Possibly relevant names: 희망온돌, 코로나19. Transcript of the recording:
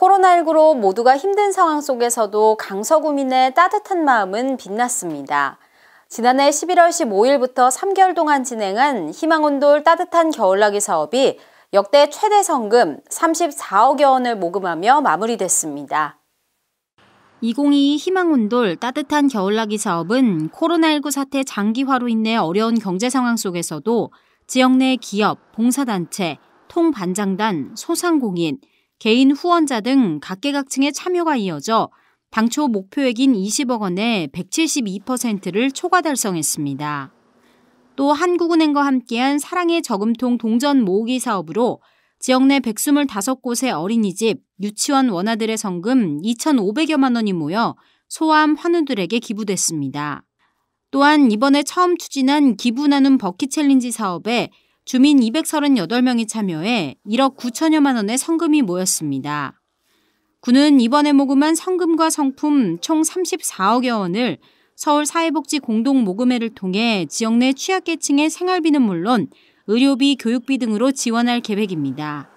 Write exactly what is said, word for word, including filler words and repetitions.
코로나 일구로 모두가 힘든 상황 속에서도 강서구민의 따뜻한 마음은 빛났습니다. 지난해 십일월 십오일부터 삼 개월 동안 진행한 희망온돌 따뜻한 겨울나기 사업이 역대 최대 성금 삼십사억여 원을 모금하며 마무리됐습니다. 이천이십이 희망온돌 따뜻한 겨울나기 사업은 코로나 일구 사태 장기화로 인해 어려운 경제 상황 속에서도 지역 내 기업, 봉사단체, 통반장단, 소상공인, 개인 후원자 등 각계각층의 참여가 이어져 당초 목표액인 이십억 원의 백칠십이 퍼센트를 초과 달성했습니다. 또 한국은행과 함께한 사랑의 저금통 동전 모으기 사업으로 지역 내 백이십오 곳의 어린이집, 유치원 원아들의 성금 이천오백여만 원이 모여 소아암 환우들에게 기부됐습니다. 또한 이번에 처음 추진한 기부 나눔 버킷 챌린지 사업에 주민 이백삼십팔 명이 참여해 일억 구천여만 원의 성금이 모였습니다. 구는 이번에 모금한 성금과 성품 총 삼십사억여 원을 서울사회복지공동모금회를 통해 지역 내 취약계층의 생활비는 물론 의료비, 교육비 등으로 지원할 계획입니다.